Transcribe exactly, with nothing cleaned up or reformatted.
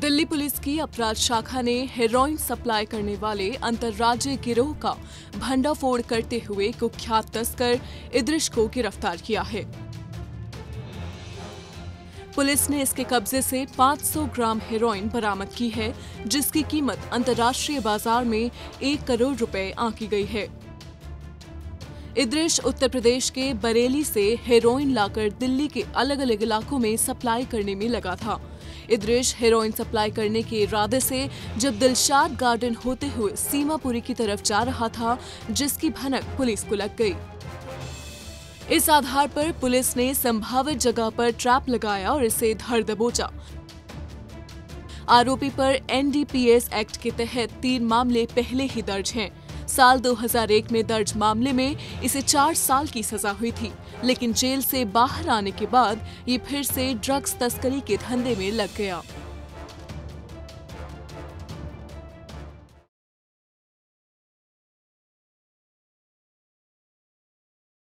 Delhi police की अपराध शाखा ने हेरोइन सप्लाई करने वाले अंतर्राज्यीय गिरोह का भंडाफोड़ करते हुए कुख्यात तस्कर इद्रिश को गिरफ्तार किया है। पुलिस ने इसके कब्जे से पाँच सौ ग्राम हेरोइन बरामद की है, जिसकी कीमत अंतर्राष्ट्रीय बाजार में एक करोड़ रुपए आंकी गई है। इद्रिश उत्तर प्रदेश के बरेली से हेरोइन लाकर दिल्ली के अलग अलग इलाकों में सप्लाई करने में लगा था। इद्रिश हेरोइन सप्लाई करने के इरादे से जब दिलशाद गार्डन होते हुए सीमापुरी की तरफ जा रहा था, जिसकी भनक पुलिस को लग गई। इस आधार पर पुलिस ने संभावित जगह पर ट्रैप लगाया और इसे धर दबोचा। आरोपी पर N D P S act के तहत तीन मामले पहले ही दर्ज हैं। साल दो हज़ार एक में दर्ज मामले में इसे चार साल की सजा हुई थी, लेकिन जेल से बाहर आने के बाद ये फिर से ड्रग्स तस्करी के धंधे में लग गया।